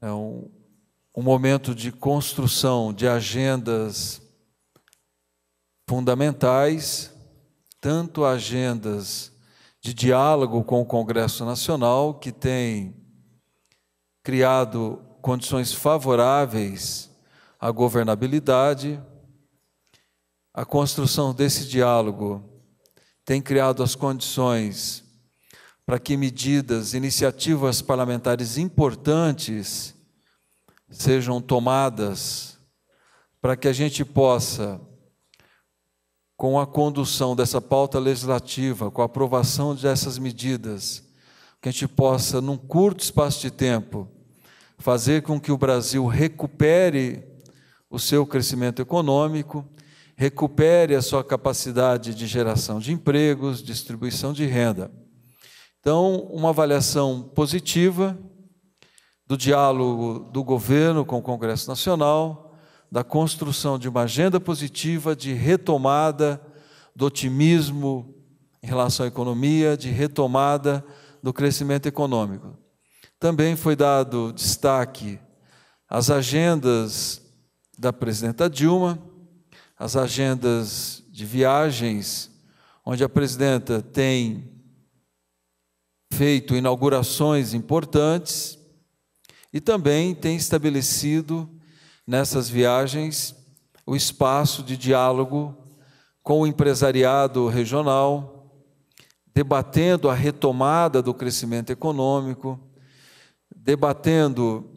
é um momento de construção de agendas fundamentais, tanto agendas de diálogo com o Congresso Nacional, que tem criado condições favoráveis à governabilidade. A construção desse diálogo tem criado as condições para que medidas, iniciativas parlamentares importantes sejam tomadas, para que a gente possa, com a condução dessa pauta legislativa, com a aprovação dessas medidas, que a gente possa, num curto espaço de tempo, fazer com que o Brasil recupere o seu crescimento econômico, recupere a sua capacidade de geração de empregos, distribuição de renda. Então, uma avaliação positiva do diálogo do governo com o Congresso Nacional, da construção de uma agenda positiva de retomada do otimismo em relação à economia, de retomada do crescimento econômico. Também foi dado destaque às agendas da presidenta Dilma, às agendas de viagens, onde a presidenta tem feito inaugurações importantes e também tem estabelecido nessas viagens o espaço de diálogo com o empresariado regional, debatendo a retomada do crescimento econômico, debatendo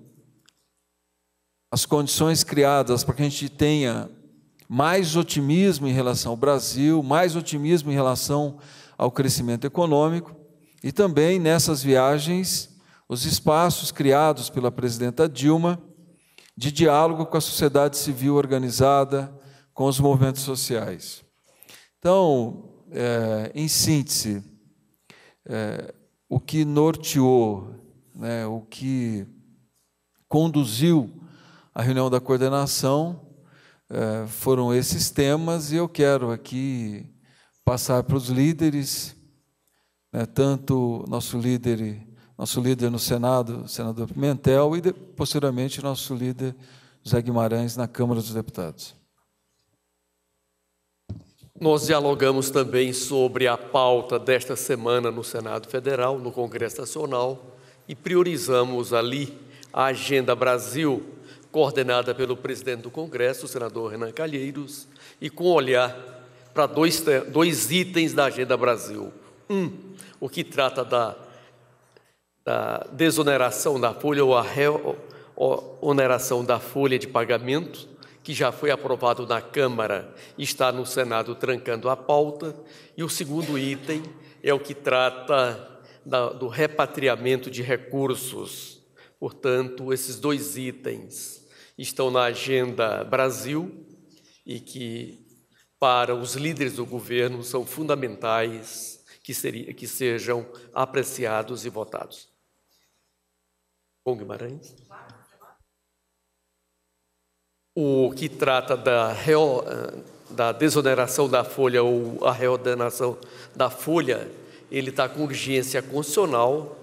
as condições criadas para que a gente tenha mais otimismo em relação ao Brasil, mais otimismo em relação ao crescimento econômico, e também nessas viagens, os espaços criados pela presidenta Dilma de diálogo com a sociedade civil organizada, com os movimentos sociais. Então, em síntese, o que norteou, o que conduziu a reunião da coordenação foram esses temas, e eu quero aqui passar para os líderes, tanto nosso líder no Senado, senador Pimentel, e posteriormente nosso líder José Guimarães na Câmara dos Deputados. Nós dialogamos também sobre a pauta desta semana no Senado Federal, no Congresso Nacional, e priorizamos ali a Agenda Brasil, coordenada pelo presidente do Congresso, o senador Renan Calheiros, e com olhar para dois itens da Agenda Brasil. Um, o que trata da desoneração da folha ou a oneração da folha de pagamento, que já foi aprovado na Câmara e está no Senado trancando a pauta. E o segundo item é o que trata do repatriamento de recursos. Portanto, esses dois itens estão na Agenda Brasil e que, para os líderes do governo, são fundamentais que sejam apreciados e votados. Bom, Guimarães. O que trata da desoneração da folha ou a reordenação da folha, ele está com urgência constitucional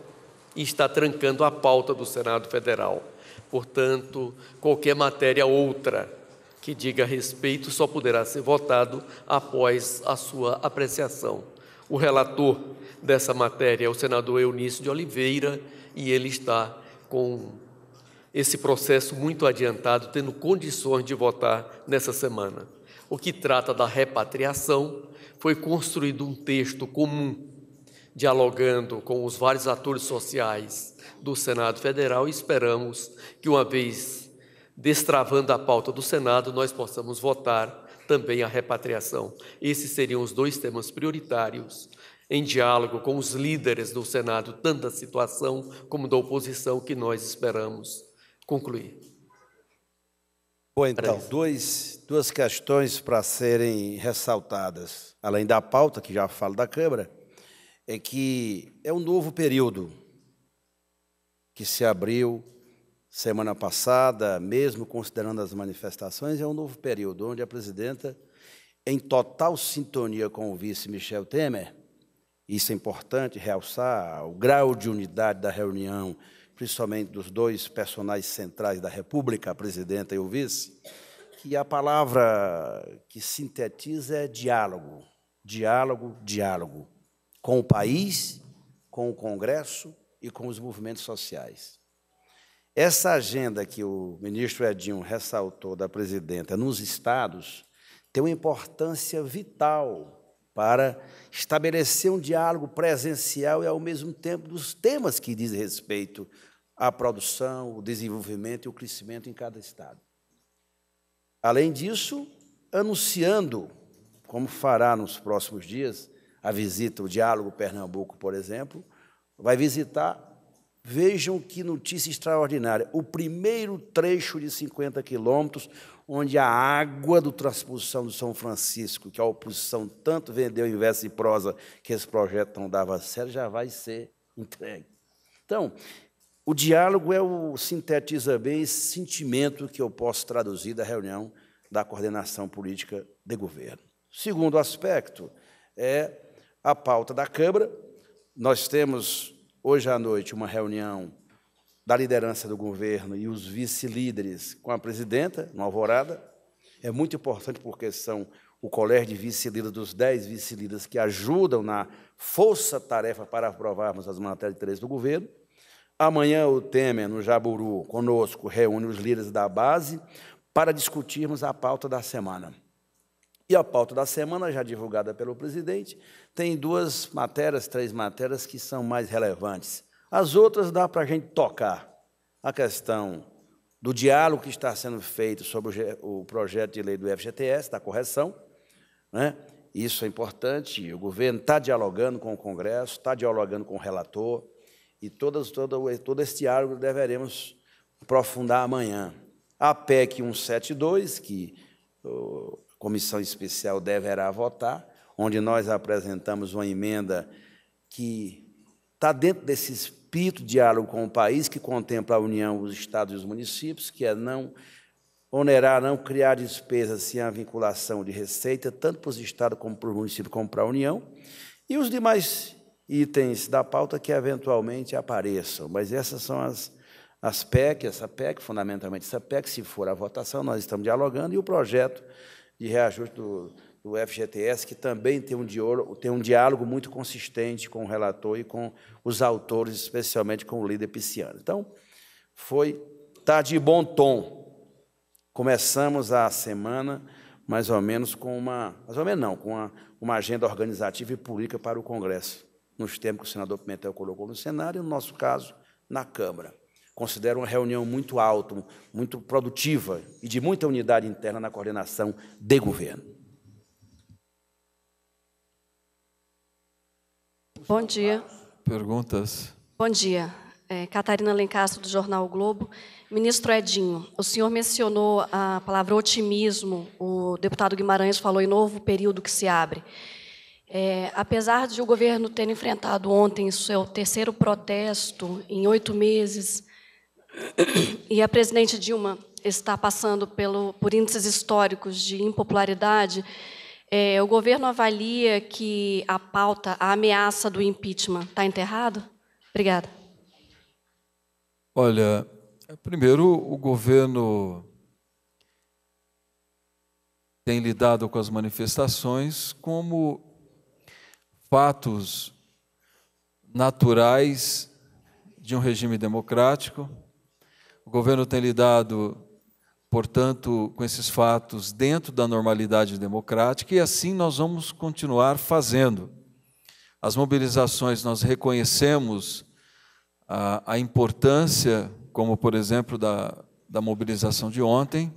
e está trancando a pauta do Senado Federal. Portanto, qualquer matéria outra que diga respeito só poderá ser votado após a sua apreciação. O relator dessa matéria é o senador Eunício de Oliveira, e ele está com esse processo muito adiantado, tendo condições de votar nessa semana. O que trata da repatriação, foi construído um texto comum, dialogando com os vários atores sociais do Senado Federal, e esperamos que, uma vez destravando a pauta do Senado, nós possamos votar também a repatriação. Esses seriam os dois temas prioritários, em diálogo com os líderes do Senado, tanto da situação como da oposição, que nós esperamos concluir. Bom, então, duas questões para serem ressaltadas, além da pauta, que já falo da Câmara, é que é um novo período que se abriu semana passada, mesmo considerando as manifestações, é um novo período onde a presidenta, em total sintonia com o vice Michel Temer, isso é importante realçar, o grau de unidade da reunião principalmente dos dois personagens centrais da República, a presidenta e o vice, que a palavra que sintetiza é diálogo, diálogo, diálogo, com o país, com o Congresso e com os movimentos sociais. Essa agenda que o ministro Edinho ressaltou da presidenta nos estados tem uma importância vital para estabelecer um diálogo presencial e, ao mesmo tempo, dos temas que dizem respeito à produção, o desenvolvimento e o crescimento em cada estado. Além disso, anunciando, como fará nos próximos dias, a visita, o diálogo Pernambuco, por exemplo, vai visitar, vejam que notícia extraordinária, o primeiro trecho de 50 quilômetros, onde a água do Transposição de São Francisco, que a oposição tanto vendeu em verso e prosa que esse projeto não dava a sério, já vai ser entregue. Então, o diálogo é o sintetiza bem esse sentimento que eu posso traduzir da reunião da coordenação política de governo. Segundo aspecto é a pauta da Câmara. Nós temos, hoje à noite, uma reunião da liderança do governo e os vice-líderes com a presidenta, no Alvorada. É muito importante porque são o colégio de vice-líderes dos 10 vice-líderes que ajudam na força-tarefa para aprovarmos as matérias de interesse do governo. Amanhã o Temer, no Jaburu, conosco, reúne os líderes da base para discutirmos a pauta da semana. E a pauta da semana, já divulgada pelo presidente, tem três matérias que são mais relevantes. As outras dá para a gente tocar. A questão do diálogo que está sendo feito sobre o projeto de lei do FGTS, da correção, né? Isso é importante. O governo está dialogando com o Congresso, está dialogando com o relator, e todo esse diálogo deveremos aprofundar amanhã. A PEC 172, que a Comissão Especial deverá votar, onde nós apresentamos uma emenda que está dentro desse espírito de diálogo com o país, que contempla a União, os estados e os municípios, que é não onerar, não criar despesas sem a vinculação de receita, tanto para os estados como para os municípios, como para a União, e os demais itens da pauta que eventualmente apareçam. Mas essas são as PEC, essa PEC, fundamentalmente essa PEC, se for a votação, nós estamos dialogando, e o projeto de reajuste do FGTS, que também tem um diálogo muito consistente com o relator e com os autores, especialmente com o líder Piciani. Então, está de bom tom. Começamos a semana com uma agenda organizativa e política para o Congresso, nos termos que o senador Pimentel colocou no Senado e, no nosso caso, na Câmara. Considero uma reunião muito alta, muito produtiva e de muita unidade interna na coordenação de governo. Bom dia. Perguntas? Bom dia. Catarina Lencastro, do Jornal O Globo. Ministro Edinho, o senhor mencionou a palavra otimismo, o deputado Guimarães falou em novo período que se abre. Apesar de o governo ter enfrentado ontem seu terceiro protesto em 8 meses, e a presidente Dilma está passando por índices históricos de impopularidade, o governo avalia que a pauta, a ameaça do impeachment está enterrado? Obrigada. Olha, primeiro, o governo tem lidado com as manifestações como fatos naturais de um regime democrático. O governo tem lidado, portanto, com esses fatos dentro da normalidade democrática, e assim nós vamos continuar fazendo. As mobilizações, nós reconhecemos a importância, como, por exemplo, da mobilização de ontem,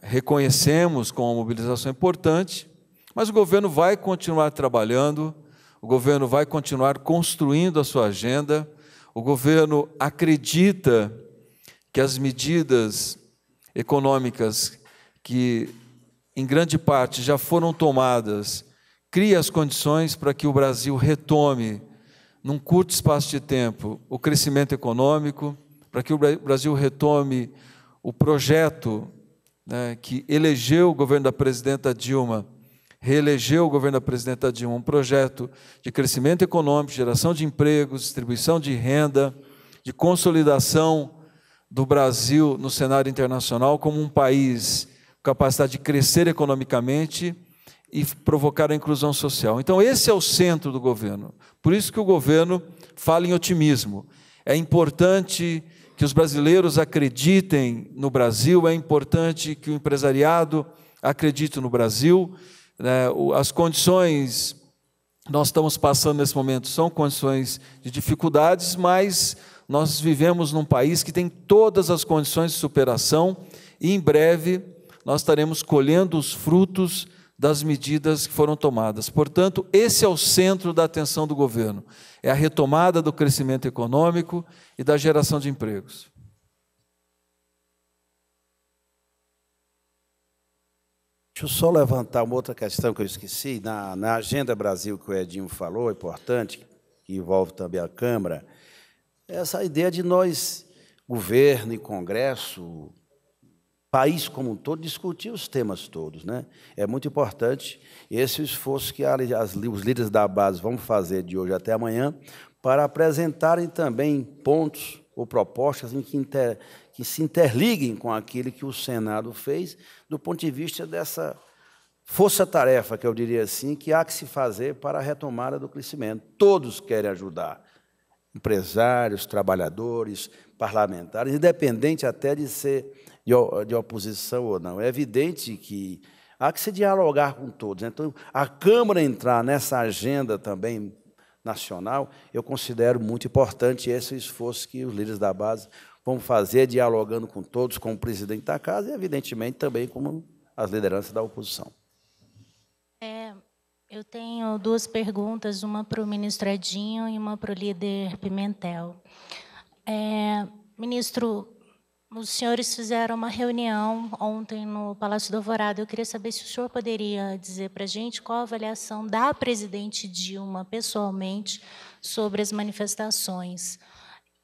reconhecemos como uma mobilização importante, mas o governo vai continuar trabalhando, o governo vai continuar construindo a sua agenda, o governo acredita que as medidas econômicas que, em grande parte, já foram tomadas, cria as condições para que o Brasil retome, num curto espaço de tempo, o crescimento econômico, para que o Brasil retome o projeto, né, que elegeu o governo da presidenta Dilma, reelegeu o governo da presidenta Dilma, um projeto de crescimento econômico, geração de empregos, distribuição de renda, de consolidação do Brasil no cenário internacional como um país com capacidade de crescer economicamente e provocar a inclusão social. Então, esse é o centro do governo. Por isso que o governo fala em otimismo. É importante que os brasileiros acreditem no Brasil, é importante que o empresariado acredite no Brasil. As condições que nós estamos passando nesse momento são condições de dificuldades, mas nós vivemos num país que tem todas as condições de superação e, em breve, nós estaremos colhendo os frutos das medidas que foram tomadas. Portanto, esse é o centro da atenção do governo. É a retomada do crescimento econômico e da geração de empregos. Deixa eu só levantar uma outra questão que eu esqueci. Na Agenda Brasil que o Edinho falou, é importante, que envolve também a Câmara, essa ideia de nós, governo e Congresso, país como um todo, discutir os temas todos, né? É muito importante esse esforço que os líderes da base vão fazer de hoje até amanhã para apresentarem também pontos ou propostas em que se interliguem com aquilo que o Senado fez do ponto de vista dessa força-tarefa, que eu diria assim, que há que se fazer para a retomada do crescimento. Todos querem ajudar. Empresários, trabalhadores, parlamentares, independente até de ser de oposição ou não. É evidente que há que se dialogar com todos. Então, a Câmara entrar nessa agenda também nacional, eu considero muito importante esse esforço que os líderes da base vão fazer, dialogando com todos, com o presidente da casa e, evidentemente, também com as lideranças da oposição. Eu tenho duas perguntas, uma para o ministro Edinho e uma para o líder Pimentel. Ministro, os senhores fizeram uma reunião ontem no Palácio do Alvorado. Eu queria saber se o senhor poderia dizer para a gente qual a avaliação da presidente Dilma pessoalmente sobre as manifestações.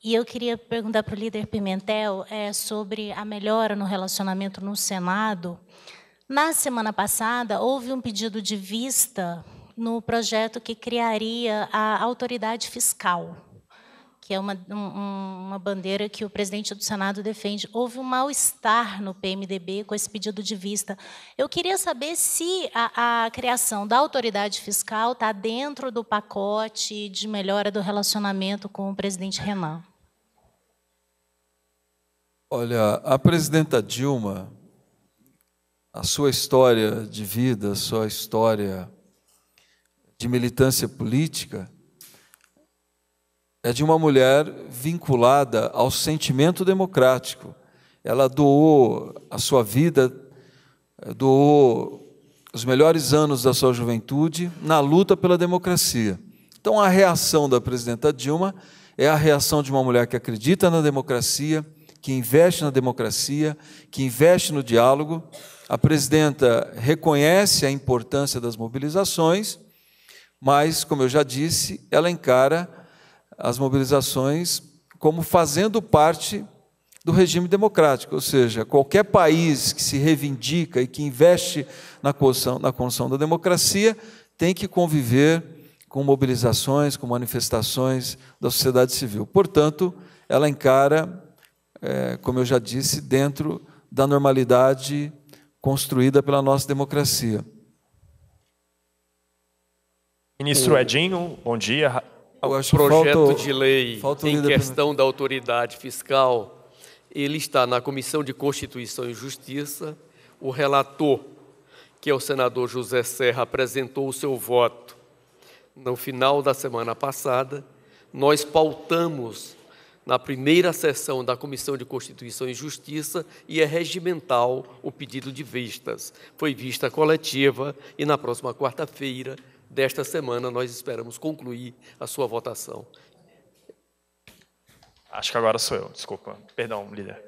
E eu queria perguntar para o líder Pimentel sobre a melhora no relacionamento no Senado. Na semana passada, houve um pedido de vista no projeto que criaria a autoridade fiscal, que é uma bandeira que o presidente do Senado defende. Houve um mal-estar no PMDB com esse pedido de vista. Eu queria saber se a criação da autoridade fiscal está dentro do pacote de melhora do relacionamento com o presidente Renan. Olha, a presidenta Dilma, a sua história de vida, a sua história de militância política é de uma mulher vinculada ao sentimento democrático. Ela doou a sua vida, doou os melhores anos da sua juventude na luta pela democracia. Então, a reação da presidenta Dilma é a reação de uma mulher que acredita na democracia, que investe na democracia, que investe no diálogo. A presidenta reconhece a importância das mobilizações, mas, como eu já disse, ela encara as mobilizações como fazendo parte do regime democrático, ou seja, qualquer país que se reivindica e que investe na construção da democracia tem que conviver com mobilizações, com manifestações da sociedade civil. Portanto, ela encara, como eu já disse, dentro da normalidade construída pela nossa democracia. Ministro Edinho, bom dia. O projeto de lei em questão da autoridade fiscal, ele está na Comissão de Constituição e Justiça. O relator, que é o senador José Serra, apresentou o seu voto no final da semana passada. Nós pautamos na primeira sessão da Comissão de Constituição e Justiça, e é regimental o pedido de vistas. Foi vista coletiva e, na próxima quarta-feira desta semana, nós esperamos concluir a sua votação. Acho que agora sou eu, desculpa. Perdão, líder.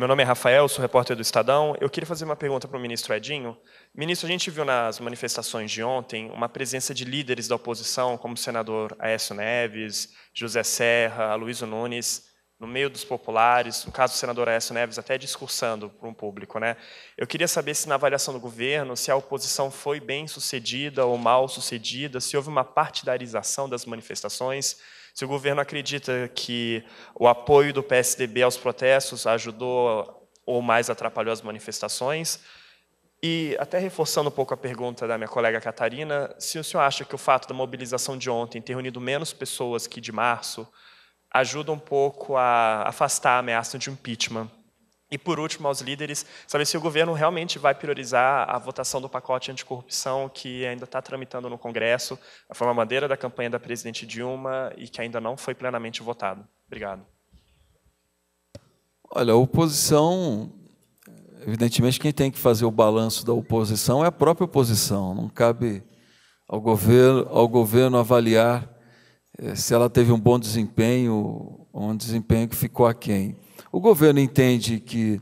Meu nome é Rafael, sou repórter do Estadão. Eu queria fazer uma pergunta para o ministro Edinho. Ministro, a gente viu nas manifestações de ontem uma presença de líderes da oposição, como o senador Aécio Neves, José Serra, Aloysio Nunes, no meio dos populares, no caso do senador Aécio Neves, até discursando para um público, né? Eu queria saber se, na avaliação do governo, se a oposição foi bem sucedida ou mal sucedida, se houve uma partidarização das manifestações, Se o governo acredita que o apoio do PSDB aos protestos ajudou ou mais atrapalhou as manifestações, e até reforçando um pouco a pergunta da minha colega Catarina, se o senhor acha que o fato da mobilização de ontem ter reunido menos pessoas que de março ajuda um pouco a afastar a ameaça de impeachment. E, por último, aos líderes, saber se o governo realmente vai priorizar a votação do pacote anticorrupção que ainda está tramitando no Congresso, foi uma bandeira da campanha da presidente Dilma e que ainda não foi plenamente votado. Obrigado. Olha, a oposição, evidentemente, quem tem que fazer o balanço da oposição é a própria oposição. Não cabe ao governo avaliar se ela teve um bom desempenho ou um desempenho que ficou aquém. O governo entende que,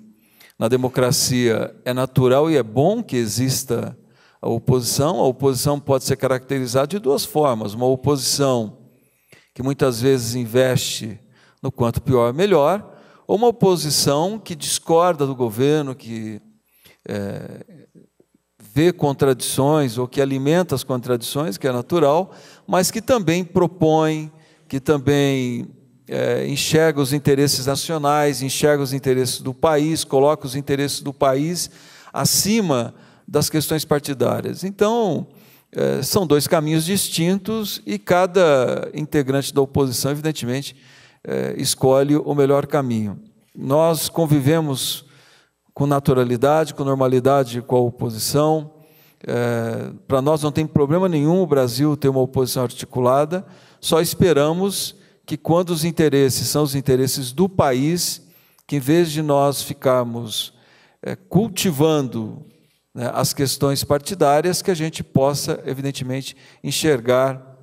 na democracia, é natural e é bom que exista a oposição. A oposição pode ser caracterizada de duas formas. Uma oposição que muitas vezes investe no quanto pior, melhor, ou uma oposição que discorda do governo, que vê contradições ou que alimenta as contradições, que é natural, mas que também propõe, que também enxerga os interesses nacionais, enxerga os interesses do país, coloca os interesses do país acima das questões partidárias. Então, são dois caminhos distintos e cada integrante da oposição, evidentemente, escolhe o melhor caminho. Nós convivemos com naturalidade, com normalidade com a oposição. Para nós não tem problema nenhum o Brasil ter uma oposição articulada, só esperamos que quando os interesses são os interesses do país, que em vez de nós ficarmos cultivando, né, as questões partidárias, que a gente possa, evidentemente, enxergar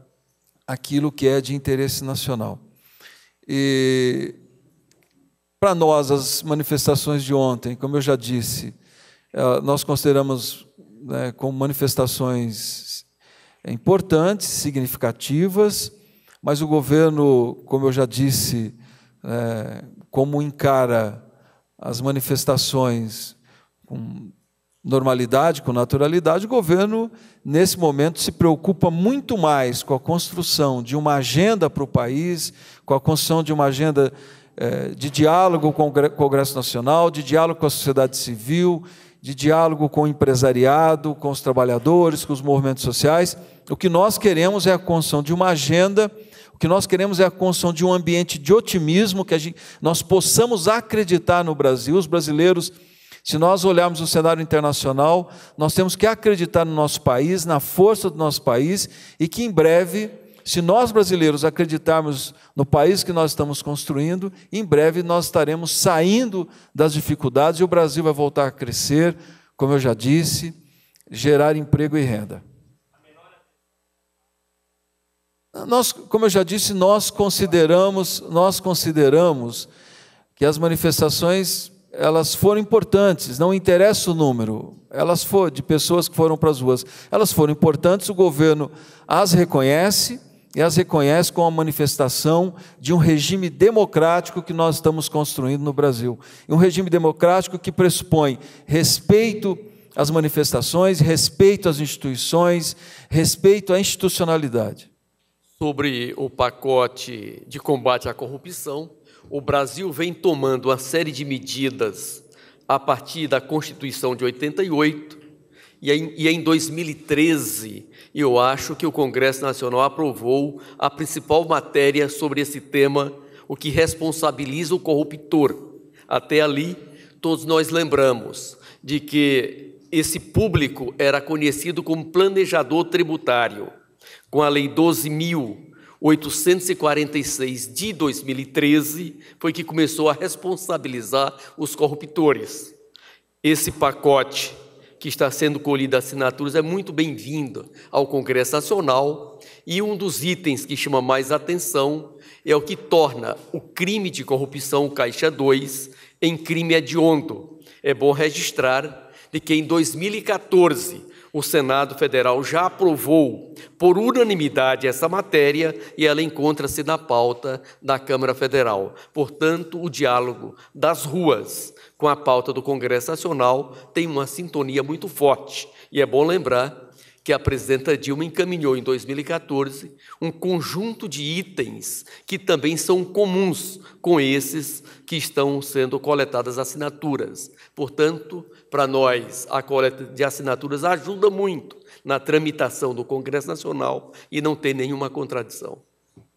aquilo que é de interesse nacional. E, para nós, as manifestações de ontem, como eu já disse, nós consideramos, né, como manifestações importantes, significativas, mas o governo, como eu já disse, como encara as manifestações com normalidade, com naturalidade, o governo, nesse momento, se preocupa muito mais com a construção de uma agenda para o país, com a construção de uma agenda de diálogo com o Congresso Nacional, de diálogo com a sociedade civil, de diálogo com o empresariado, com os trabalhadores, com os movimentos sociais. O que nós queremos é a construção de uma agenda, o que nós queremos é a construção de um ambiente de otimismo, que nós possamos acreditar no Brasil. Os brasileiros, se nós olharmos o cenário internacional, nós temos que acreditar no nosso país, na força do nosso país, e que em breve, se nós brasileiros acreditarmos no país que nós estamos construindo, em breve nós estaremos saindo das dificuldades e o Brasil vai voltar a crescer, como eu já disse, gerar emprego e renda. Nós, como eu já disse, nós consideramos que as manifestações, elas foram importantes, não interessa o número, elas foram de pessoas que foram para as ruas, elas foram importantes, o governo as reconhece e as reconhece como a manifestação de um regime democrático que nós estamos construindo no Brasil. Um regime democrático que pressupõe respeito às manifestações, respeito às instituições, respeito à institucionalidade. Sobre o pacote de combate à corrupção, o Brasil vem tomando uma série de medidas a partir da Constituição de 88, e em 2013, eu acho que o Congresso Nacional aprovou a principal matéria sobre esse tema, o que responsabiliza o corruptor. Até ali, todos nós lembramos de que esse público era conhecido como planejador tributário. Com a Lei 12.846 de 2013, foi que começou a responsabilizar os corruptores. Esse pacote que está sendo colhido assinaturas é muito bem-vindo ao Congresso Nacional e um dos itens que chama mais atenção é o que torna o crime de corrupção, Caixa 2, em crime hediondo. É bom registrar de que em 2014, o Senado Federal já aprovou por unanimidade essa matéria e ela encontra-se na pauta da Câmara Federal. Portanto, o diálogo das ruas com a pauta do Congresso Nacional tem uma sintonia muito forte. E é bom lembrar que a presidenta Dilma encaminhou em 2014 um conjunto de itens que também são comuns com esses que estão sendo coletadas assinaturas. Portanto, para nós, a coleta de assinaturas ajuda muito na tramitação do Congresso Nacional e não tem nenhuma contradição.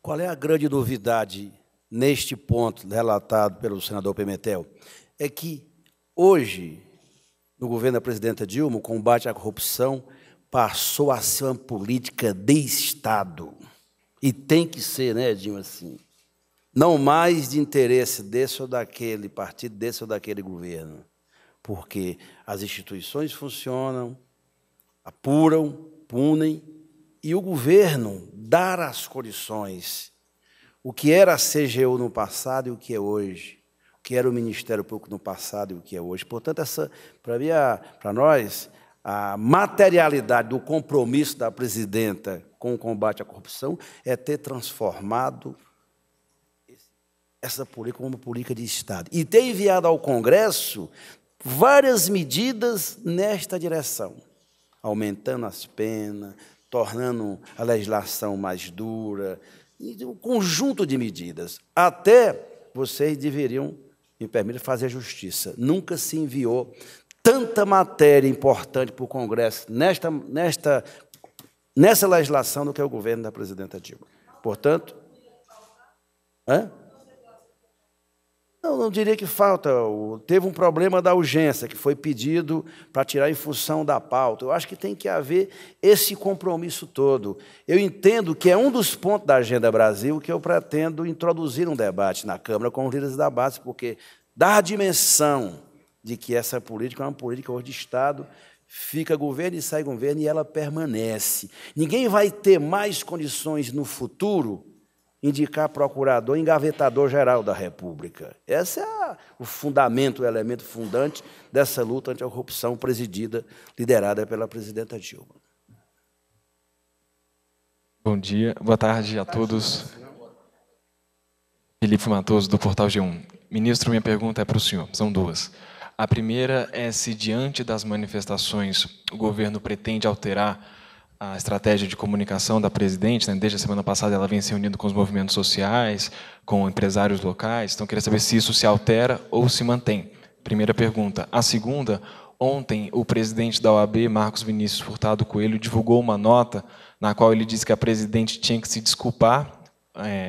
Qual é a grande novidade neste ponto relatado pelo senador Pimentel? É que hoje, no governo da presidenta Dilma, o combate à corrupção passou a ser uma política de Estado. E tem que ser, né, Edinho, assim. Não mais de interesse desse ou daquele partido, desse ou daquele governo. Porque as instituições funcionam, apuram, punem, e o governo dar as condições. O que era a CGU no passado e o que é hoje. O que era o Ministério Público no passado e o que é hoje. Portanto, essa, para nós, a materialidade do compromisso da presidenta com o combate à corrupção é ter transformado essa política como uma política de Estado. E ter enviado ao Congresso várias medidas nesta direção, aumentando as penas, tornando a legislação mais dura, um conjunto de medidas. Até vocês deveriam, me permitem, fazer justiça. Nunca se enviou tanta matéria importante para o Congresso nessa legislação do que é o governo da presidenta Dilma. Portanto, não diria que falta. Teve um problema da urgência que foi pedido para tirar em função da pauta. Eu acho que tem que haver esse compromisso todo. Eu entendo que é um dos pontos da Agenda Brasil que eu pretendo introduzir um debate na Câmara com os líderes da base, porque dá a dimensão de que essa política é uma política hoje de Estado, fica governo e sai governo, e ela permanece. Ninguém vai ter mais condições no futuro indicar procurador, engavetador-geral da República. Esse é o fundamento, o elemento fundante dessa luta anti a corrupção presidida, liderada pela presidenta Dilma. Bom dia, boa tarde a todos. Felipe Matoso, do Portal G1. Ministro, minha pergunta é para o senhor, são duas. A primeira é se, diante das manifestações, o governo pretende alterar a estratégia de comunicação da presidente, né? Desde a semana passada ela vem se reunindo com os movimentos sociais, com empresários locais, então queria saber se isso se altera ou se mantém. Primeira pergunta. A segunda, ontem o presidente da OAB, Marcos Vinícius Furtado Coelho, divulgou uma nota na qual ele disse que a presidente tinha que se desculpar,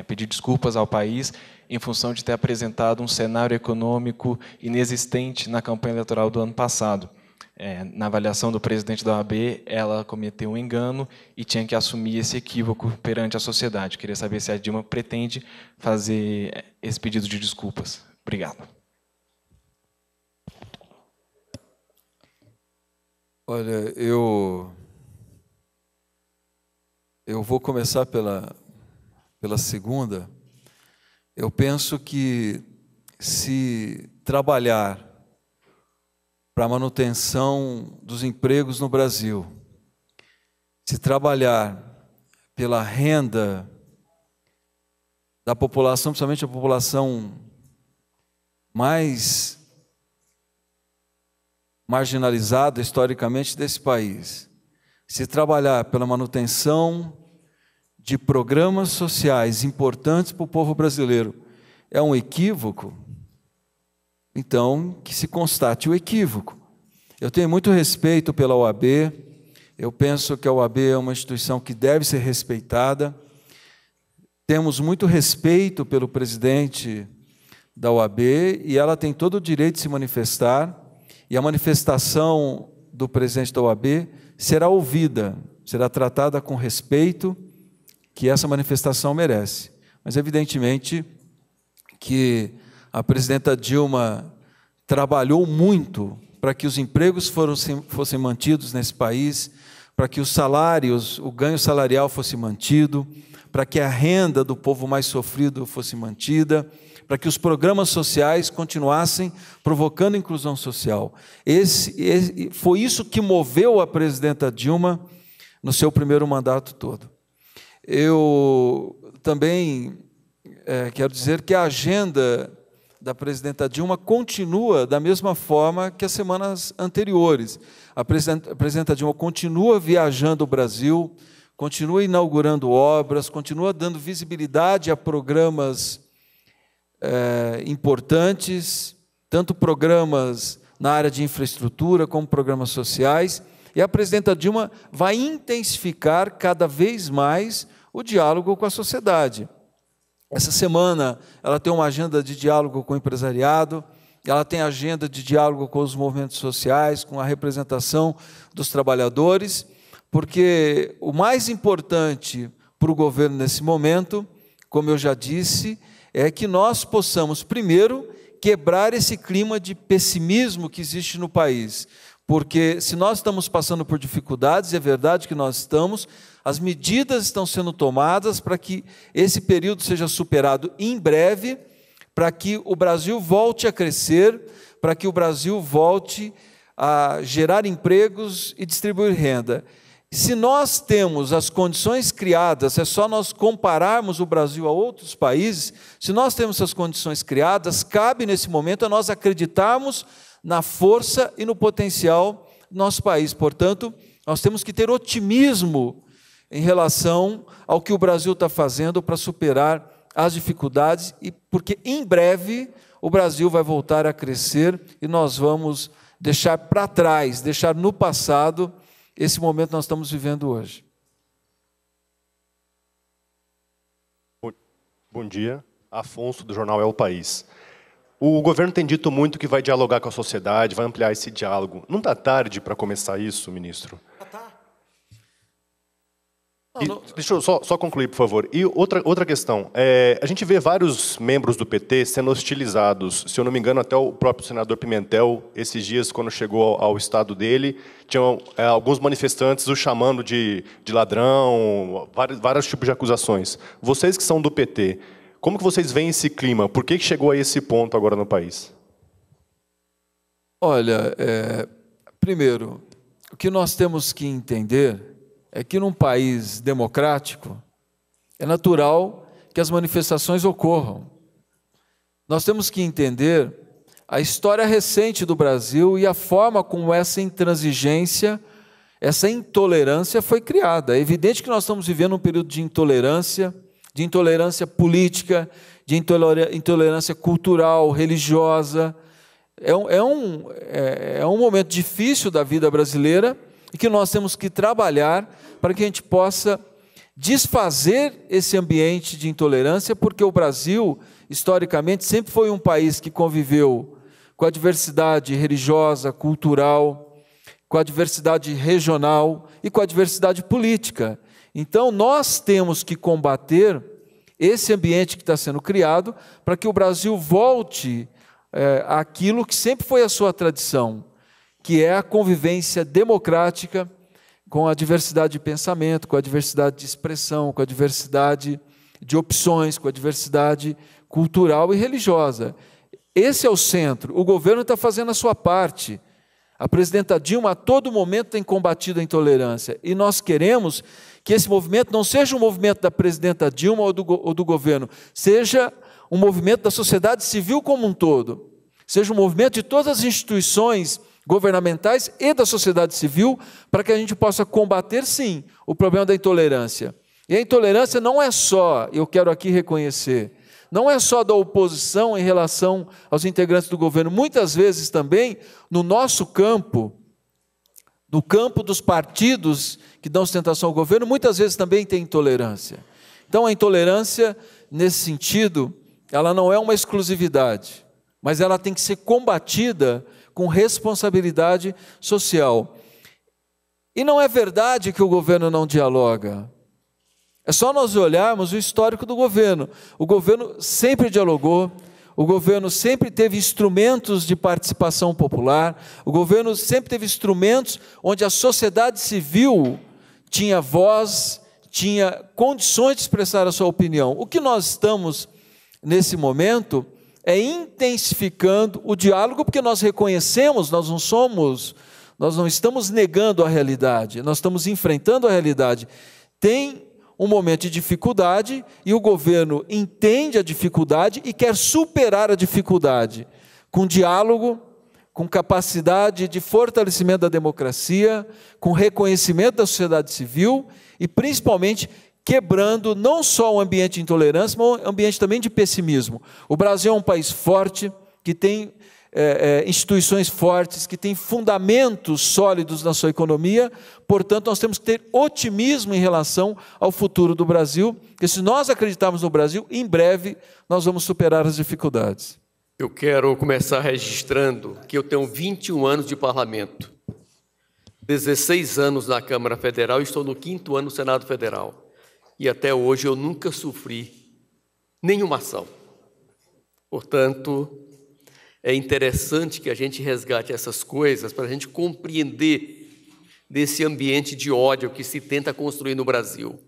pedir desculpas ao país, em função de ter apresentado um cenário econômico inexistente na campanha eleitoral do ano passado. Na avaliação do presidente da OAB, ela cometeu um engano e tinha que assumir esse equívoco perante a sociedade. Queria saber se a Dilma pretende fazer esse pedido de desculpas. Obrigado. Olha, eu vou começar pela segunda. Eu penso que, se trabalhar para a manutenção dos empregos no Brasil, se trabalhar pela renda da população, principalmente a população mais marginalizada historicamente desse país, se trabalhar pela manutenção de programas sociais importantes para o povo brasileiro, é um equívoco, então que se constate o equívoco. Eu tenho muito respeito pela OAB, eu penso que a OAB é uma instituição que deve ser respeitada, temos muito respeito pelo presidente da OAB e ela tem todo o direito de se manifestar, e a manifestação do presidente da OAB será ouvida, será tratada com respeito, que essa manifestação merece. Mas, evidentemente, que a presidenta Dilma trabalhou muito para que os empregos fossem mantidos nesse país, para que os salários, o ganho salarial fosse mantido, para que a renda do povo mais sofrido fosse mantida, para que os programas sociais continuassem provocando inclusão social. Foi isso que moveu a presidenta Dilma no seu primeiro mandato todo. Eu também quero dizer que a agenda da presidenta Dilma continua da mesma forma que as semanas anteriores. A presidenta Dilma continua viajando o Brasil, continua inaugurando obras, continua dando visibilidade a programas importantes, tanto programas na área de infraestrutura como programas sociais, e a presidenta Dilma vai intensificar cada vez mais o diálogo com a sociedade. Essa semana ela tem uma agenda de diálogo com o empresariado, ela tem agenda de diálogo com os movimentos sociais, com a representação dos trabalhadores, porque o mais importante para o governo nesse momento, como eu já disse, é que nós possamos, primeiro, quebrar esse clima de pessimismo que existe no país. Porque se nós estamos passando por dificuldades, e é verdade que nós estamos, as medidas estão sendo tomadas para que esse período seja superado em breve, para que o Brasil volte a crescer, para que o Brasil volte a gerar empregos e distribuir renda. Se nós temos as condições criadas, é só nós compararmos o Brasil a outros países, se nós temos essas condições criadas, cabe nesse momento a nós acreditarmos na força e no potencial do nosso país. Portanto, nós temos que ter otimismo em relação ao que o Brasil está fazendo para superar as dificuldades, porque em breve o Brasil vai voltar a crescer e nós vamos deixar para trás, deixar no passado esse momento que nós estamos vivendo hoje. Bom dia. Afonso, do jornal É o País. O governo tem dito muito que vai dialogar com a sociedade, vai ampliar esse diálogo. Não está tarde para começar isso, ministro? Deixa eu só concluir, por favor. E outra questão. A gente vê vários membros do PT sendo hostilizados. Se eu não me engano, até o próprio senador Pimentel, esses dias, quando chegou ao estado dele, tinham alguns manifestantes o chamando de ladrão, vários tipos de acusações. Vocês que são do PT, como que vocês veem esse clima? Por que chegou a esse ponto agora no país? Olha, primeiro, o que nós temos que entender é que num país democrático é natural que as manifestações ocorram. Nós temos que entender a história recente do Brasil e a forma como essa intransigência, essa intolerância foi criada. É evidente que nós estamos vivendo um período de intolerância política, de intolerância cultural, religiosa. É um momento difícil da vida brasileira, e que nós temos que trabalhar para que a gente possa desfazer esse ambiente de intolerância, porque o Brasil, historicamente, sempre foi um país que conviveu com a diversidade religiosa, cultural, com a diversidade regional e com a diversidade política. Então, nós temos que combater esse ambiente que está sendo criado para que o Brasil volte àquilo que sempre foi a sua tradição, que é a convivência democrática com a diversidade de pensamento, com a diversidade de expressão, com a diversidade de opções, com a diversidade cultural e religiosa. Esse é o centro. O governo está fazendo a sua parte. A presidenta Dilma, a todo momento, tem combatido a intolerância. E nós queremos que esse movimento não seja um movimento da presidenta Dilma ou do governo, seja um movimento da sociedade civil como um todo, seja um movimento de todas as instituições governamentais e da sociedade civil, para que a gente possa combater, sim, o problema da intolerância. E a intolerância não é só, eu quero aqui reconhecer, não é só da oposição em relação aos integrantes do governo, muitas vezes também no nosso campo, no campo dos partidos que dão sustentação ao governo, muitas vezes também tem intolerância. Então, a intolerância, nesse sentido, ela não é uma exclusividade, mas ela tem que ser combatida com responsabilidade social. E não é verdade que o governo não dialoga. É só nós olharmos o histórico do governo. O governo sempre dialogou, o governo sempre teve instrumentos de participação popular, o governo sempre teve instrumentos onde a sociedade civil tinha voz, tinha condições de expressar a sua opinião. O que nós estamos, nesse momento, é intensificando o diálogo, porque nós reconhecemos, nós não estamos negando a realidade, nós estamos enfrentando a realidade. Tem um momento de dificuldade e o governo entende a dificuldade e quer superar a dificuldade com diálogo, com capacidade de fortalecimento da democracia, com reconhecimento da sociedade civil e, principalmente, quebrando não só um ambiente de intolerância, mas um ambiente também de pessimismo. O Brasil é um país forte, que tem instituições fortes, que tem fundamentos sólidos na sua economia, portanto, nós temos que ter otimismo em relação ao futuro do Brasil, porque se nós acreditarmos no Brasil, em breve nós vamos superar as dificuldades. Eu quero começar registrando que eu tenho 21 anos de parlamento, 16 anos na Câmara Federal e estou no 5º ano do Senado Federal. E até hoje eu nunca sofri nenhuma ação. Portanto, é interessante que a gente resgate essas coisas para a gente compreender desse ambiente de ódio que se tenta construir no Brasil.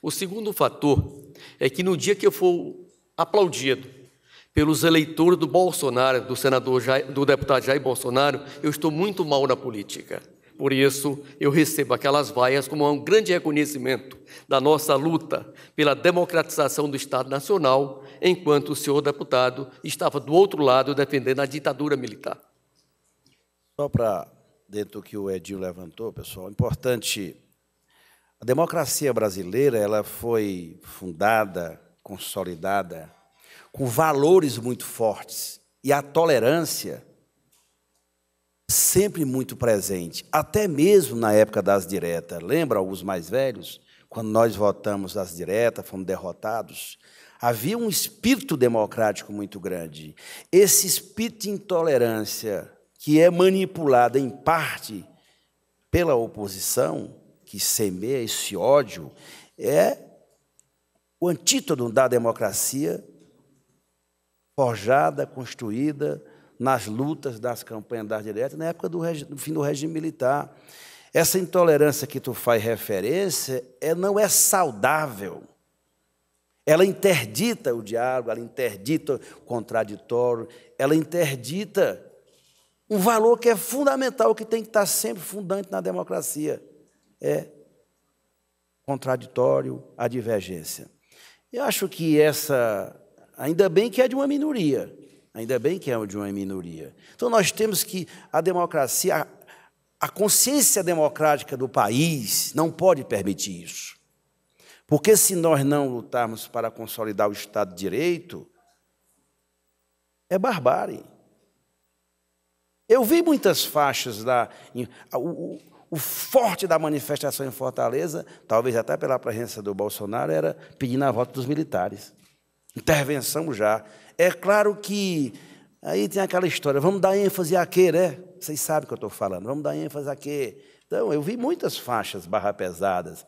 O segundo fator é que no dia que eu for aplaudido pelos eleitores do Bolsonaro, do deputado Jair Bolsonaro, eu estou muito mal na política. Por isso, eu recebo aquelas vaias como um grande reconhecimento da nossa luta pela democratização do Estado Nacional, enquanto o senhor deputado estava do outro lado defendendo a ditadura militar. Só para dentro do que o Edinho levantou, pessoal, importante, a democracia brasileira ela foi fundada, consolidada, com valores muito fortes e a tolerância sempre muito presente, até mesmo na época das diretas. Lembra alguns mais velhos? Quando nós votamos as diretas, fomos derrotados. Havia um espírito democrático muito grande. Esse espírito de intolerância, que é manipulado em parte pela oposição, que semeia esse ódio, é o antídoto da democracia forjada, construída, nas lutas das campanhas das diretas, na época do fim do regime militar. Essa intolerância que tu faz referência não é saudável. Ela interdita o diálogo, ela interdita o contraditório, ela interdita um valor que é fundamental, que tem que estar sempre fundante na democracia. É contraditório, a divergência. Eu acho que essa, ainda bem que é de uma minoria, ainda bem que é de uma minoria. Então, nós temos que a democracia, a consciência democrática do país não pode permitir isso. Porque, se nós não lutarmos para consolidar o Estado de Direito, é barbárie. Eu vi muitas faixas lá. O forte da manifestação em Fortaleza, talvez até pela presença do Bolsonaro, era pedindo a volta dos militares. Intervenção já. É claro que aí tem aquela história, vamos dar ênfase a quê, né? Vocês sabem o que eu estou falando, vamos dar ênfase a quê? Então, eu vi muitas faixas barra pesadas,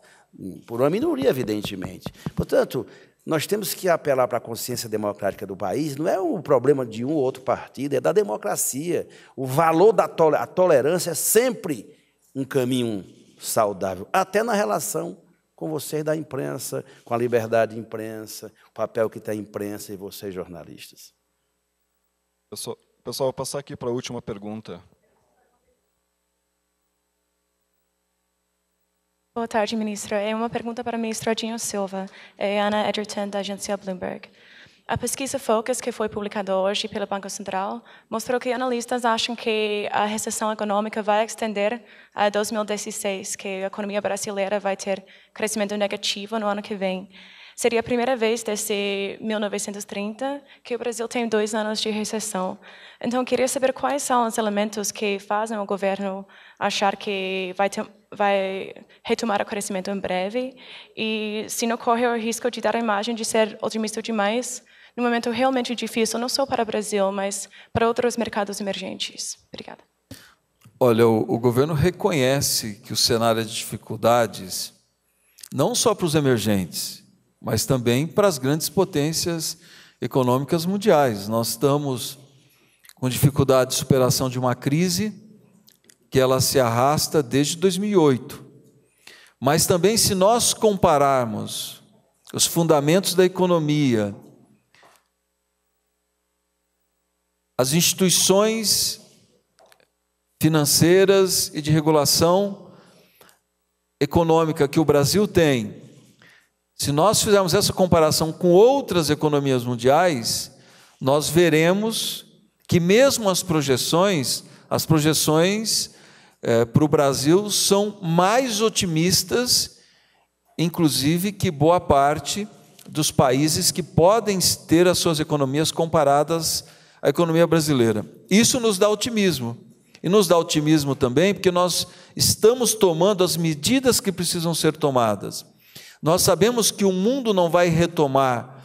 por uma minoria, evidentemente. Portanto, nós temos que apelar para a consciência democrática do país, não é um problema de um ou outro partido, é da democracia. O valor da tolerância é sempre um caminho saudável, até na relação com vocês da imprensa, com a liberdade de imprensa, o papel que tem a imprensa e vocês, jornalistas. Pessoal, vou passar aqui para a última pergunta. Boa tarde, ministra. É uma pergunta para o ministro Edinho Silva. É Ana Edgerton, da agência Bloomberg. A pesquisa Focus, que foi publicada hoje pelo Banco Central, mostrou que analistas acham que a recessão econômica vai estender a 2016, que a economia brasileira vai ter crescimento negativo no ano que vem. Seria a primeira vez desde 1930 que o Brasil tem 2 anos de recessão. Então, queria saber quais são os elementos que fazem o governo achar que vai retomar o crescimento em breve e se não corre o risco de dar a imagem de ser otimista demais num momento realmente difícil, não só para o Brasil, mas para outros mercados emergentes. Obrigada. Olha, o governo reconhece que o cenário é de dificuldades, não só para os emergentes, mas também para as grandes potências econômicas mundiais. Nós estamos com dificuldade de superação de uma crise que ela se arrasta desde 2008. Mas também, se nós compararmos os fundamentos da economia, as instituições financeiras e de regulação econômica que o Brasil tem, Se nós fizermos essa comparação com outras economias mundiais, nós veremos que mesmo as projeções para o Brasil são mais otimistas, inclusive, que boa parte dos países que podem ter as suas economias comparadas à economia brasileira. Isso nos dá otimismo. E nos dá otimismo também porque nós estamos tomando as medidas que precisam ser tomadas. Nós sabemos que o mundo não vai retomar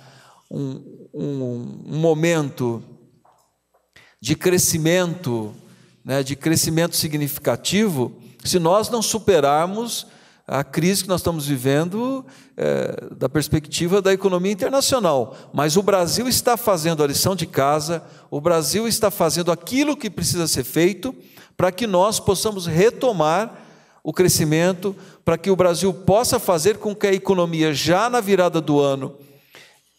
um momento de crescimento, né, de crescimento significativo, se nós não superarmos a crise que nós estamos vivendo da perspectiva da economia internacional. Mas o Brasil está fazendo a lição de casa, o Brasil está fazendo aquilo que precisa ser feito para que nós possamos retomar o crescimento, para que o Brasil possa fazer com que a economia, já na virada do ano,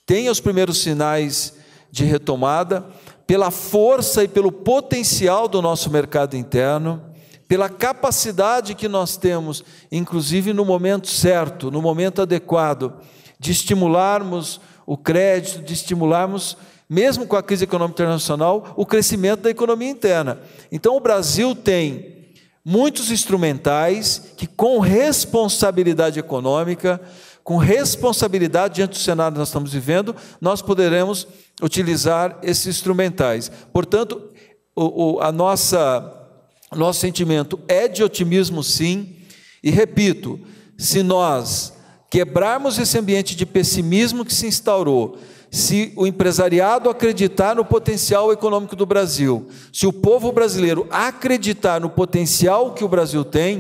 tenha os primeiros sinais de retomada, pela força e pelo potencial do nosso mercado interno, pela capacidade que nós temos, inclusive no momento certo, no momento adequado, de estimularmos o crédito, de estimularmos, mesmo com a crise econômica internacional, o crescimento da economia interna. Então, o Brasil tem muitos instrumentais que, com responsabilidade econômica, com responsabilidade diante do cenário que nós estamos vivendo, nós poderemos utilizar esses instrumentais. Portanto, nosso sentimento é de otimismo, sim, e repito, se nós quebrarmos esse ambiente de pessimismo que se instaurou, se o empresariado acreditar no potencial econômico do Brasil, se o povo brasileiro acreditar no potencial que o Brasil tem,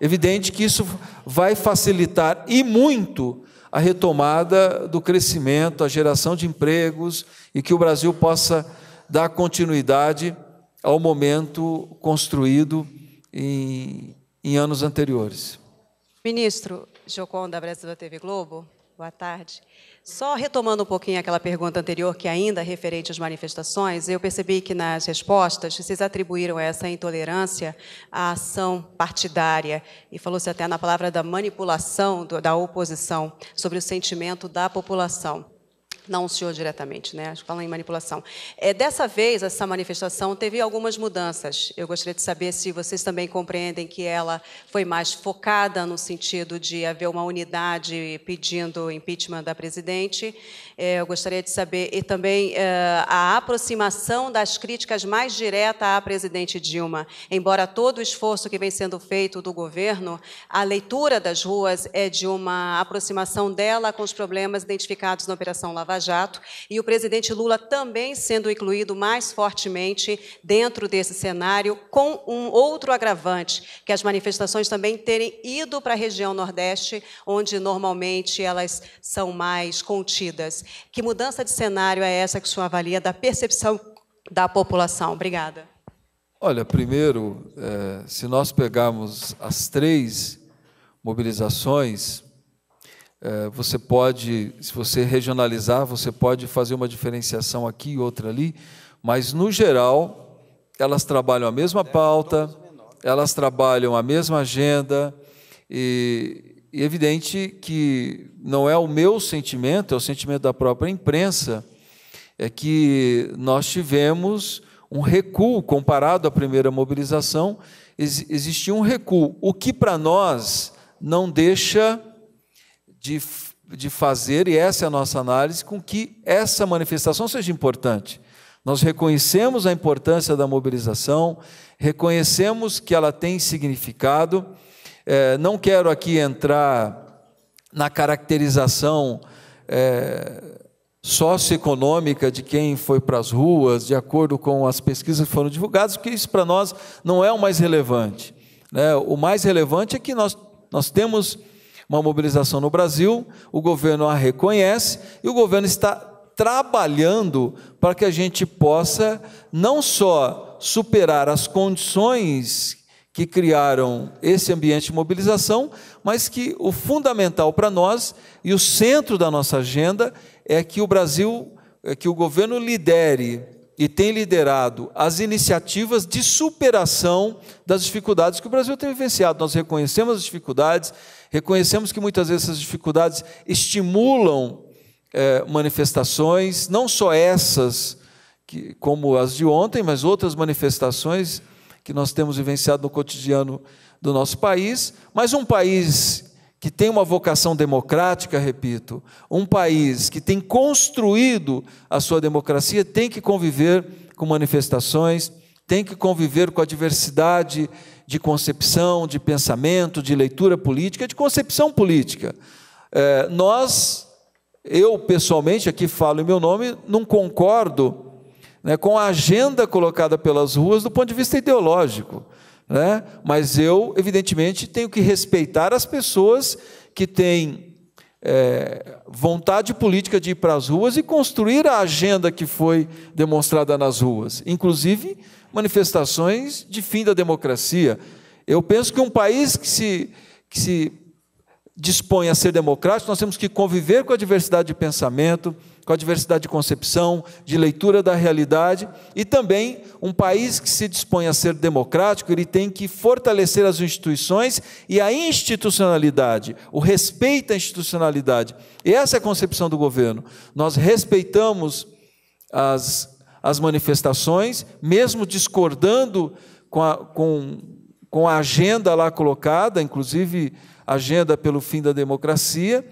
é evidente que isso vai facilitar e muito a retomada do crescimento, a geração de empregos e que o Brasil possa dar continuidade ao momento construído em anos anteriores. Ministro Gioconda, da Brasil da TV Globo, boa tarde. Só retomando um pouquinho aquela pergunta anterior, que ainda referente às manifestações, eu percebi que nas respostas vocês atribuíram essa intolerância à ação partidária e falou-se até na palavra da manipulação da oposição sobre o sentimento da população. Não o senhor diretamente, né? Acho que falam em manipulação. Dessa vez, essa manifestação teve algumas mudanças. Eu gostaria de saber se vocês também compreendem que ela foi mais focada no sentido de haver uma unidade pedindo impeachment da presidente. Eu gostaria de saber, e também a aproximação das críticas mais diretas à presidente Dilma. Embora todo o esforço que vem sendo feito do governo, a leitura das ruas é de uma aproximação dela com os problemas identificados na Operação Lava Jato, e o presidente Lula também sendo incluído mais fortemente dentro desse cenário, com um outro agravante, que as manifestações também terem ido para a região Nordeste, onde normalmente elas são mais contidas. Que mudança de cenário é essa que o senhor avalia da percepção da população? Obrigada. Olha, primeiro, se nós pegarmos as três mobilizações, você pode, se você regionalizar, você pode fazer uma diferenciação aqui e outra ali, mas, no geral, elas trabalham a mesma pauta, elas trabalham a mesma agenda, e é evidente que não é o meu sentimento, é o sentimento da própria imprensa, é que nós tivemos um recuo, comparado à primeira mobilização, existiu um recuo, o que para nós não deixa de fazer, e essa é a nossa análise, com que essa manifestação seja importante. Nós reconhecemos a importância da mobilização, reconhecemos que ela tem significado. Não quero aqui entrar na caracterização socioeconômica de quem foi para as ruas, de acordo com as pesquisas que foram divulgadas, porque isso para nós não é o mais relevante, né? O mais relevante é que nós temos uma mobilização no Brasil, o governo a reconhece e o governo está trabalhando para que a gente possa não só superar as condições que criaram esse ambiente de mobilização, mas que o fundamental para nós e o centro da nossa agenda é que o Brasil, que o governo lidere e tem liderado as iniciativas de superação das dificuldades que o Brasil tem vivenciado. Nós reconhecemos as dificuldades, reconhecemos que muitas vezes essas dificuldades estimulam manifestações, não só essas, como as de ontem, mas outras manifestações que nós temos vivenciado no cotidiano do nosso país, mas um país que tem uma vocação democrática, repito, um país que tem construído a sua democracia tem que conviver com manifestações, tem que conviver com a diversidade de concepção, de pensamento, de leitura política, de concepção política. Eu pessoalmente, aqui falo em meu nome, não concordo, né, com a agenda colocada pelas ruas do ponto de vista ideológico. Né? Mas eu, evidentemente, tenho que respeitar as pessoas que têm vontade política de ir para as ruas e construir a agenda que foi demonstrada nas ruas, inclusive manifestações de fim da democracia. Eu penso que um país que se dispõe a ser democrático, nós temos que conviver com a diversidade de pensamento, com a diversidade de concepção, de leitura da realidade, e também um país que se dispõe a ser democrático, ele tem que fortalecer as instituições e a institucionalidade, o respeito à institucionalidade. E essa é a concepção do governo. Nós respeitamos as manifestações, mesmo discordando com a agenda lá colocada, inclusive agenda pelo fim da democracia,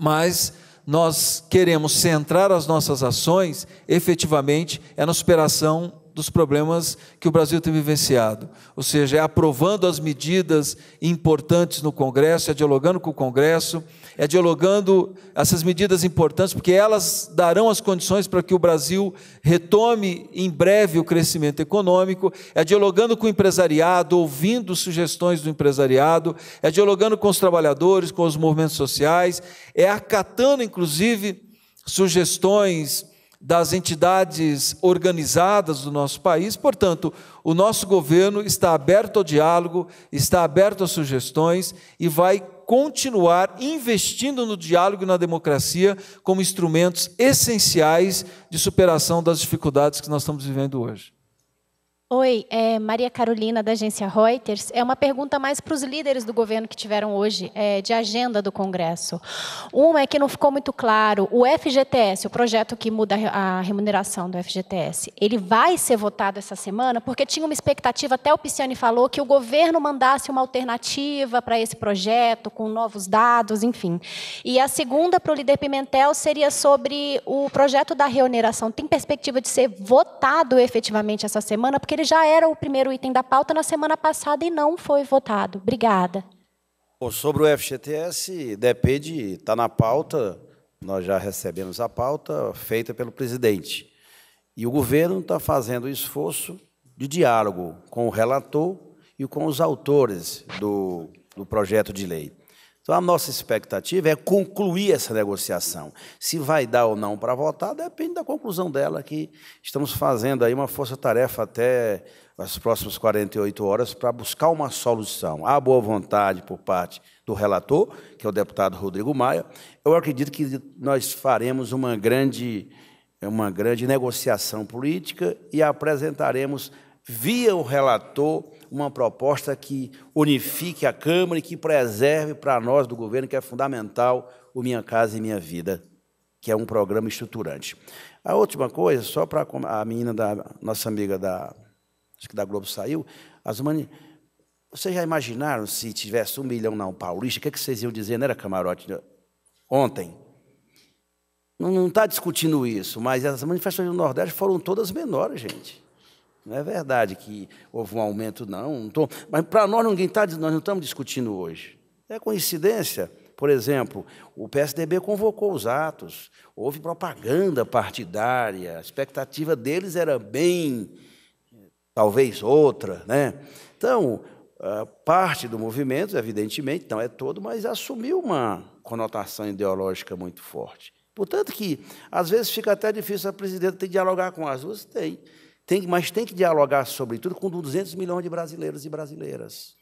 mas nós queremos centrar as nossas ações, efetivamente, na superação dos problemas que o Brasil tem vivenciado. Ou seja, aprovando as medidas importantes no Congresso, dialogando com o Congresso, dialogando essas medidas importantes, porque elas darão as condições para que o Brasil retome em breve o crescimento econômico, dialogando com o empresariado, ouvindo sugestões do empresariado, dialogando com os trabalhadores, com os movimentos sociais, acatando, inclusive, sugestões das entidades organizadas do nosso país. Portanto, o nosso governo está aberto ao diálogo, está aberto a sugestões e vai continuar investindo no diálogo e na democracia como instrumentos essenciais de superação das dificuldades que nós estamos vivendo hoje. Oi, Maria Carolina, da agência Reuters. É uma pergunta mais para os líderes do governo que tiveram hoje de agenda do Congresso. Uma é que não ficou muito claro. O FGTS, o projeto que muda a remuneração do FGTS, ele vai ser votado essa semana? Porque tinha uma expectativa, até o Piciani falou, que o governo mandasse uma alternativa para esse projeto, com novos dados, enfim. E a segunda, para o líder Pimentel, seria sobre o projeto da reoneração. Tem perspectiva de ser votado efetivamente essa semana? Porque ele já era o primeiro item da pauta na semana passada e não foi votado. Obrigada. Bom, sobre o FGTS, depende, está na pauta, nós já recebemos a pauta feita pelo presidente. E o governo está fazendo o esforço de diálogo com o relator e com os autores do projeto de lei. Então, a nossa expectativa é concluir essa negociação. Se vai dar ou não para votar, depende da conclusão dela, que estamos fazendo aí uma força-tarefa até as próximas 48 horas para buscar uma solução. Há boa vontade por parte do relator, que é o deputado Rodrigo Maia. Eu acredito que nós faremos uma grande negociação política e apresentaremos, via o relator, uma proposta que unifique a Câmara e que preserve para nós do governo, que é fundamental, o Minha Casa e Minha Vida, que é um programa estruturante. A última coisa, só para a menina, nossa amiga acho que da Globo saiu, vocês já imaginaram se tivesse 1 milhão na Paulista, o que vocês iam dizer? Não era camarote ontem? Não está discutindo isso, mas as manifestações do Nordeste foram todas menores, gente. Não é verdade que houve um aumento, não. Mas para nós, nós não estamos discutindo hoje. É coincidência. Por exemplo, o PSDB convocou os atos, houve propaganda partidária, a expectativa deles era bem, talvez outra, né? Então, parte do movimento, evidentemente, não é todo, mas assumiu uma conotação ideológica muito forte. Portanto, que às vezes fica até difícil a presidenta ter que dialogar com as duas, mas tem que dialogar, sobretudo, com 200 milhões de brasileiros e brasileiras.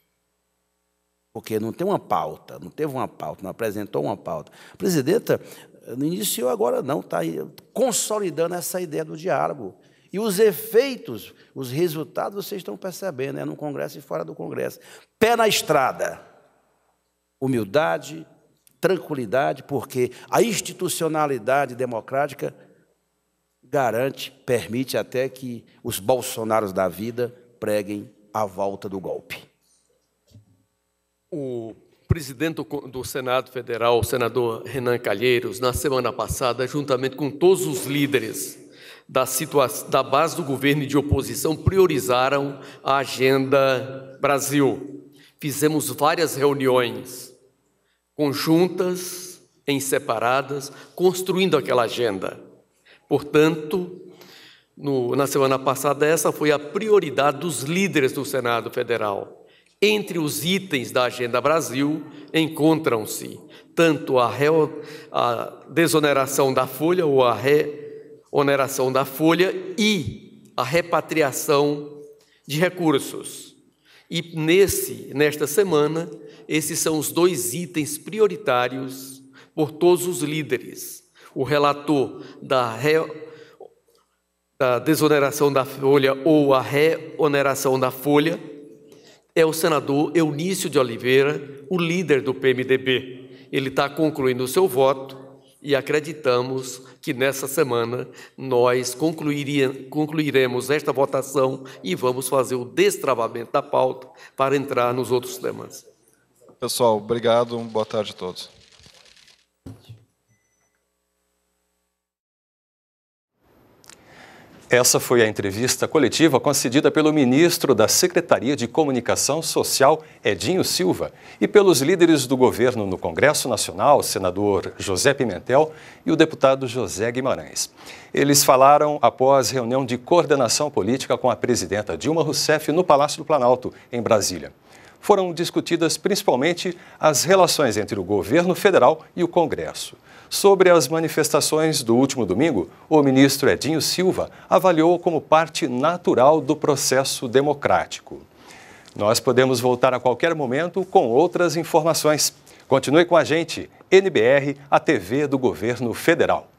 Porque não tem uma pauta, não teve uma pauta, não apresentou uma pauta. A presidenta não iniciou agora, não, está consolidando essa ideia do diálogo. E os efeitos, os resultados, vocês estão percebendo, é no Congresso e fora do Congresso. Pé na estrada, humildade, tranquilidade, porque a institucionalidade democrática garante, permite até que os Bolsonaros da vida preguem a volta do golpe. O presidente do Senado Federal, o senador Renan Calheiros, na semana passada, juntamente com todos os líderes da base do governo e de oposição, priorizaram a Agenda Brasil. Fizemos várias reuniões conjuntas, em separadas, construindo aquela agenda. Portanto, na semana passada, essa foi a prioridade dos líderes do Senado Federal. Entre os itens da Agenda Brasil encontram-se tanto a desoneração da folha ou a oneração da folha e a repatriação de recursos. E nesta semana, esses são os dois itens prioritários por todos os líderes. O relator da desoneração da folha ou a reoneração da folha é o senador Eunício de Oliveira, o líder do PMDB. Ele está concluindo o seu voto. E acreditamos que, nessa semana, nós concluiremos esta votação e vamos fazer o destravamento da pauta para entrar nos outros temas. Pessoal, obrigado. Boa tarde a todos. Essa foi a entrevista coletiva concedida pelo ministro da Secretaria de Comunicação Social, Edinho Silva, e pelos líderes do governo no Congresso Nacional, o senador José Pimentel e o deputado José Guimarães. Eles falaram após reunião de coordenação política com a presidenta Dilma Rousseff no Palácio do Planalto, em Brasília. Foram discutidas principalmente as relações entre o governo federal e o Congresso. Sobre as manifestações do último domingo, o ministro Edinho Silva avaliou como parte natural do processo democrático. Nós podemos voltar a qualquer momento com outras informações. Continue com a gente, NBR, a TV do Governo Federal.